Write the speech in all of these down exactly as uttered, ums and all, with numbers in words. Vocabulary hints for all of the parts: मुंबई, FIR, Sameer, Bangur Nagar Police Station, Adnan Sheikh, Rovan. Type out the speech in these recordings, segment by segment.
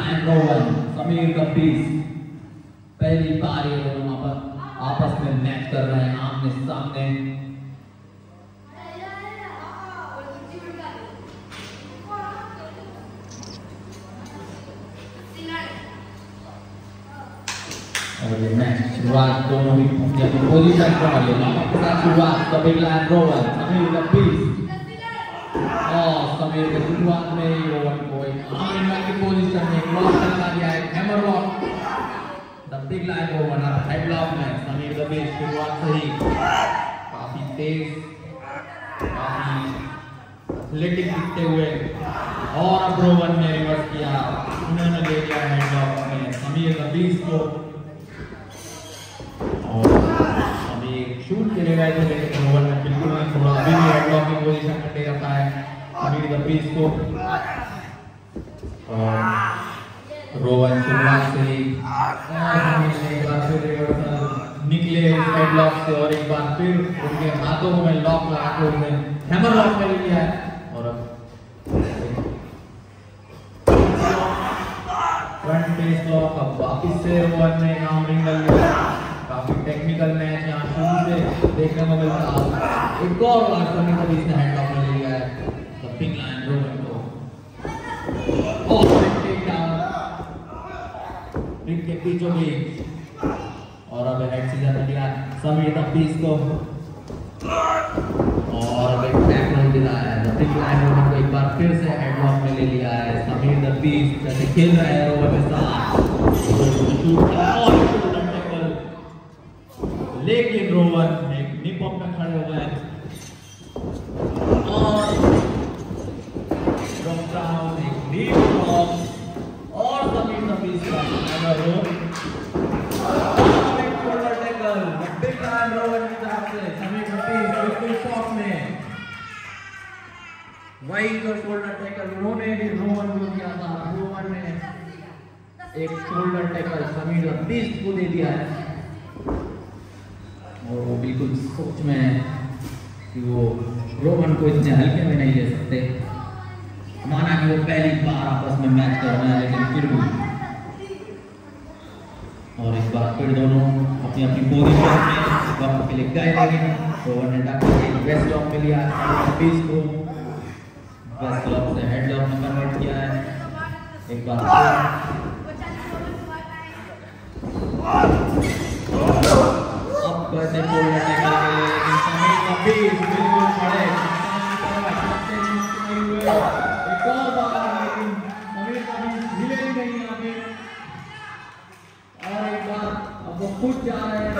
and Rovan, Sameer का पीस पहली बार ये दोनों पर आपस में मैच कर रहे हैं आमने सामने। और ये मैच शुरुआत दोनों ही अपनी पोजीशन पर ये अपना शुरुआत समीर एंड रोवन, समीर का पीस और समीर के शुरुआत में ही रोवन को एक आर्म की पोजीशन में क्रॉस करना दिया है hammer lock the big lion को बना हाई ब्लॉक में समीर का पीस शुरुआत से ही काफी तेज काफी एथलेटिक दिखते हुए और अब रोवन ने रिवर्स किया, उन्होंने दे दिया हैंड लॉक में समीर का पीस को शूट करेगा तो लेकिन रोवन ने बिल्कुल नहीं छोड़ा, अभी भी हेड लॉक की पोजीशन में टेक रखा है समीर का पीस को और रोवन शुरुआत से ही एक बार फिर निकले हेड लॉक से और एक बार फिर उनके हाथों में लॉक लगा के उन्होंने हैमर लॉक कर लिया है और फ्रंट फेस लॉक अब वापस से रोवन ने नाम रिंग कर लिया। काफी टेक्निकल मैच यहाँ देखने को मिलता है, एक और बार समीर का पीस ने हैंड लॉक में ले लिया है द बिग लाइन रोवन को और टेक डाउन रिंग के बीचों बीच और अब हेड से जाने दिया समीर का पीस को और एक बैक लॉक दिया है द बिग लाइन रोवन को, एक बार फिर से हैंड लॉक में ले लिया है समीर द पीस, जैसे खेल रहा है रोवन के साथ लेकिन रोवन एक निप अप में खड़े हो गए और समीर का पीस का हैमर और एक shoulder tackle big line Rowan की तरफ से समीर का पीस बिल्कुल शॉट में वही जो शोल्डर टैकल उन्होंने भी रोवन को किया था, रोवन ने एक शोल्डर टैकल समीर का पीस को दे दिया है और वो बिल्कुल सोच में है कि वो रोवन को इतने हल्के में नहीं ले सकते, माना कि वो पहली बार आपस में मैच कर रहे हैं लेकिन फिर भी और इस बार फिर दोनों अपनी अपनी पोजीशन में बॉक्स के लिए गए लेकिन रोवन ने डाक एक वेस्ट लॉक में लिया पीस को वेस्ट लॉक से हेड लॉक में कन्वर्ट किया है एक बार करने को लेने के लिए लेकिन समीर का पीस बिल्कुल पड़े एक और बार लेकिन समीर का पीस हिले ही नहीं यहाँ पे और एक बार अब वो खुद जा रहे हैं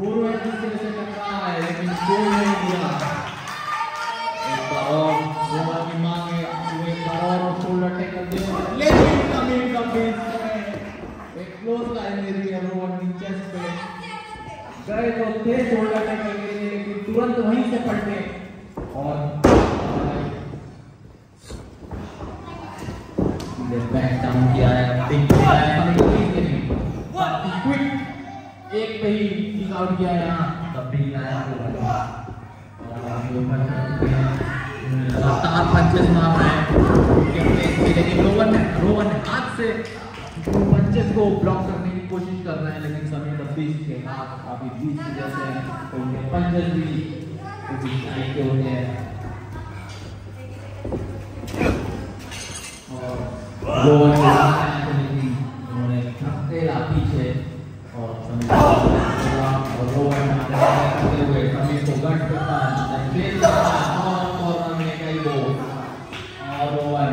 दोनों एक दूसरे से टकरा है लेकिन गोल नहीं दिया एक बार और रोवन की मांग है वो एक बार और शोल्डर टैकल दिया लेकिन समीर का पीस एक क्लोज लाइन दे रही है रोवन की चेस्ट पे गए तो तेज शोल्डर टैकल के लिए लेकिन तुरंत वहीं से पलटे और बैक डाउन किया है क्विक एक पे ही किक आउट किया है यहाँ तब भी लाया लगातार पंचेस मार रहे हैं रोवन रोवन हाथ से पंचेस को ब्लॉक करने की कोशिश कर रहे हैं लेकिन समीर बीच के हाथ काफी बीच की जैसे उनके पंजे भी उसी साइड के होते हैं और रोवन के साथ उन्होंने तेला पीछे और समीर और रोवन करते हुए समीर को गट करता है फेल करता है और कॉर्नर में कई वो और Rovan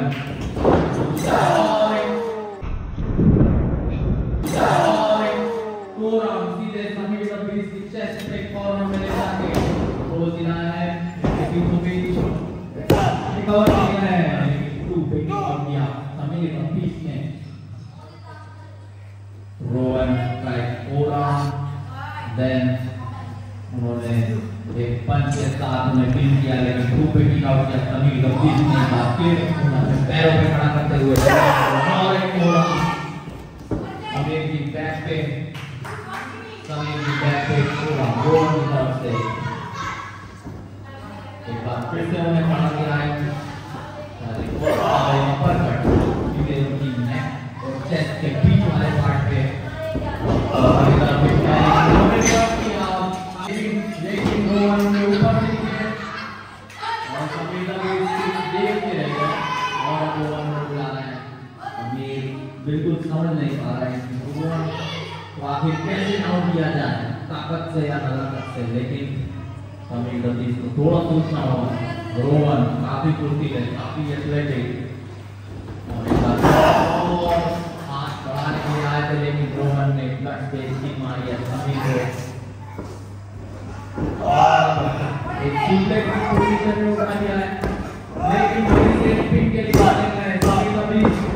Just get beat to my heart there. बिल्कुल समझ नहीं पा रहे हैं तो आखिर कैसे आउट किया जाए, ताकत से या नजाकत से। लेकिन समीर दीदी को थोड़ा सोचना होगा। रोवन काफी फुर्ती है, काफी एथलेटिक और हाथ बढ़ाने के लिए आए थे, लेकिन रोवन ने कट पेस की मारी है समीर को और एक सीधे की पोजीशन में उठा दिया है। लेकिन इसके पिन के लिए आने का है समीर दीदी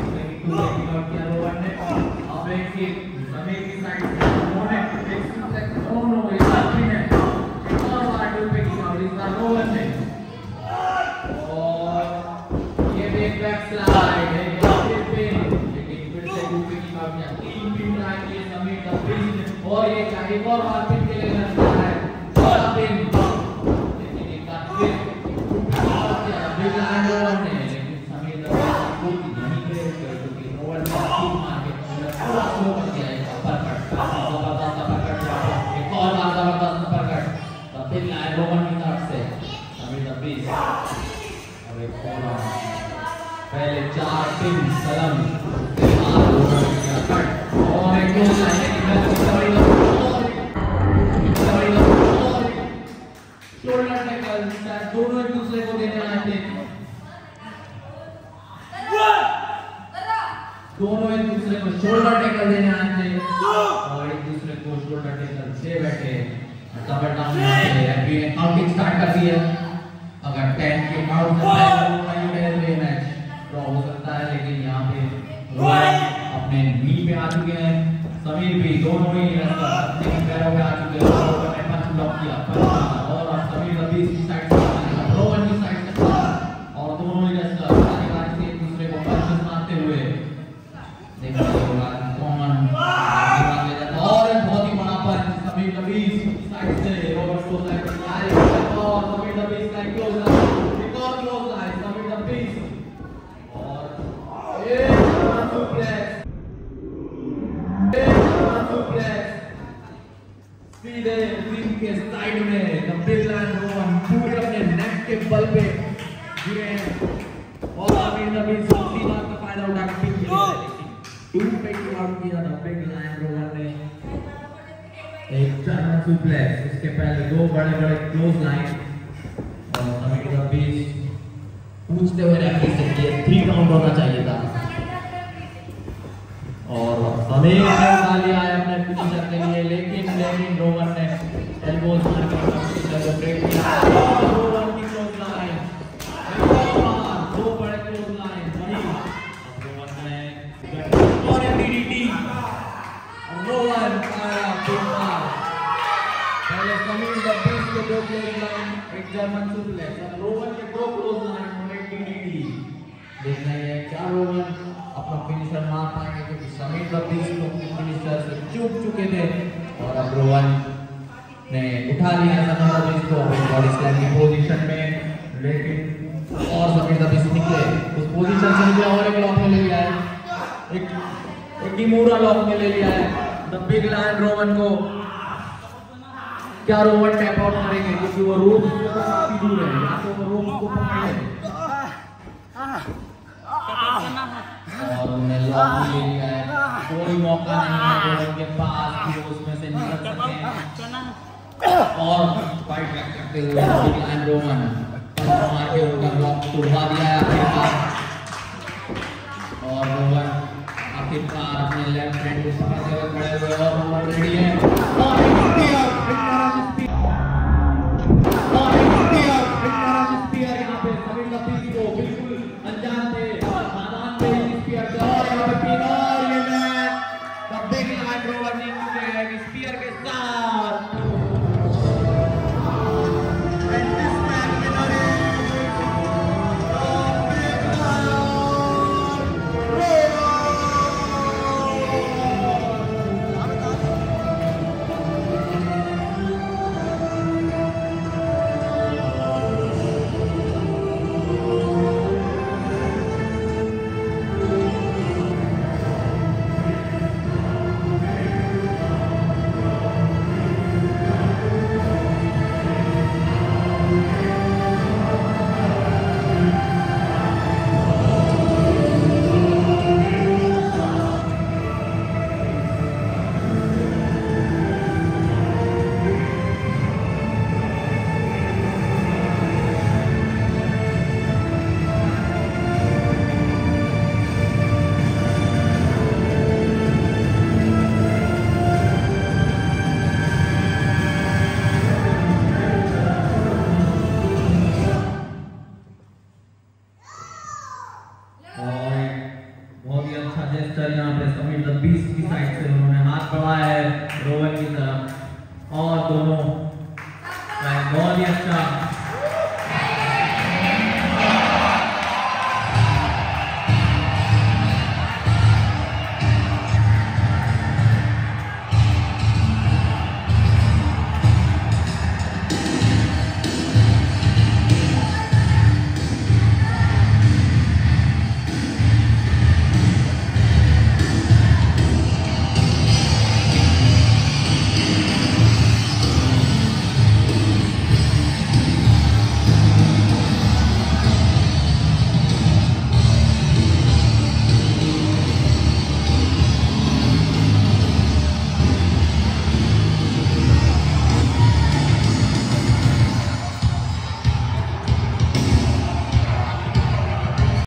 अक्सर यहाँ पे समीर द बीस्ट की साइड से उन्होंने हाथ बढ़ाया है रोवन की तरफ और दोनों बहुत ही अच्छा